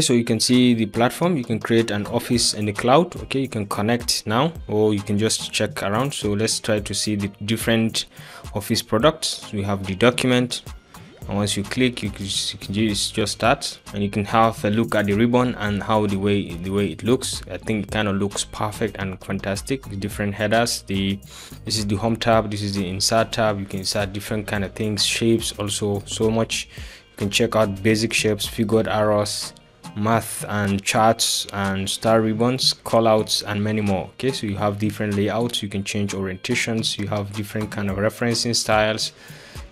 So you can see the platform. You can create an office in the cloud. Okay, you can connect now, or you can just check around. So let's try to see the different office products. We have the document, and once you click, you can just start, and you can have a look at the ribbon and how the way it looks. I think it kind of looks perfect and fantastic. The different headers, this is the home tab, this is the insert tab. You can insert different kind of things, shapes also, so much. You can check out basic shapes, figured arrows, math and charts and star ribbons, callouts, and many more. Okay, so you have different layouts, you can change orientations, you have different kind of referencing styles,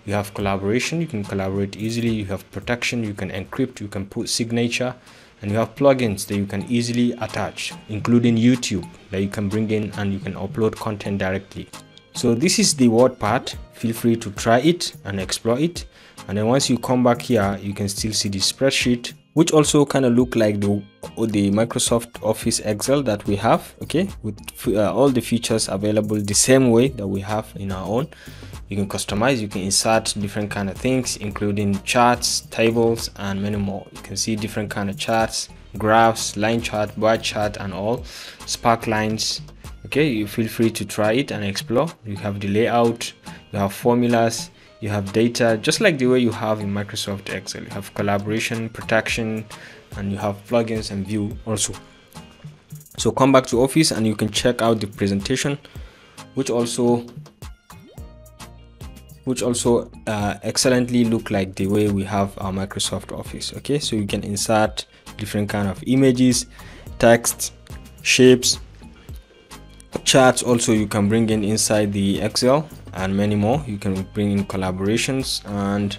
you have collaboration, you can collaborate easily, you have protection, you can encrypt, you can put signature, and you have plugins that you can easily attach, including YouTube, that you can bring in and you can upload content directly. So this is the Word part. Feel free to try it and explore it. And then once you come back here, you can still see the spreadsheet, which also kind of look like the Microsoft Office Excel that we have, okay, with all the features available the same way that we have in our own. You can customize, you can insert different kind of things, including charts, tables, and many more. You can see different kind of charts, graphs, line chart, bar chart, and all, spark lines. Okay, you feel free to try it and explore. You have the layout, you have formulas, you have data, just like the way you have in Microsoft Excel. You have collaboration, protection, and you have plugins and view also. So come back to Office and you can check out the presentation, which also excellently look like the way we have our Microsoft Office. Okay, so you can insert different kind of images, text, shapes, charts. Also you can bring in inside the Excel and many more. You can bring in collaborations, and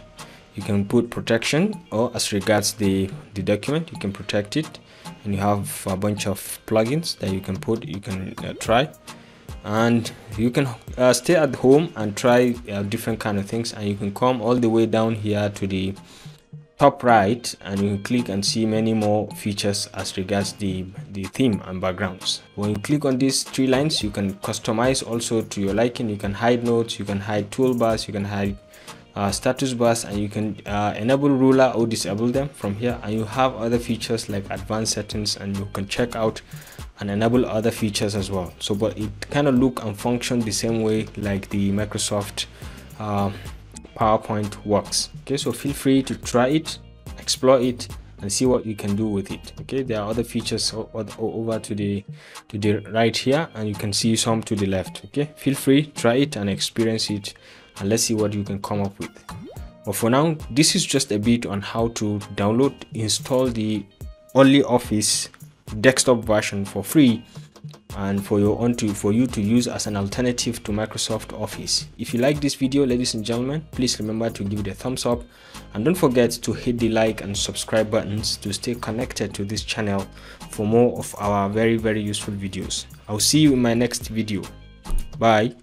you can put protection, or as regards the document, you can protect it. And you have a bunch of plugins that you can put, you can try, and you can stay at home and try different kind of things. And you can come all the way down here to the top right, and you can click and see many more features as regards the theme and backgrounds. When you click on these three lines, you can customize also to your liking. You can hide notes, you can hide toolbars, you can hide status bars, and you can enable ruler or disable them from here. And you have other features like advanced settings, and you can check out and enable other features as well. So but it kind of look and function the same way like the Microsoft PowerPoint works. Okay, so feel free to try it, explore it, and see what you can do with it. Okay, there are other features over to the right here, and you can see some to the left. Okay, feel free, try it and experience it, and let's see what you can come up with. But for now, this is just a bit on how to download, install the OnlyOffice desktop version for free, and for you to use as an alternative to Microsoft Office. If you like this video, ladies and gentlemen, please remember to give it a thumbs up, and don't forget to hit the like and subscribe buttons to stay connected to this channel for more of our very, very useful videos. I'll see you in my next video. Bye.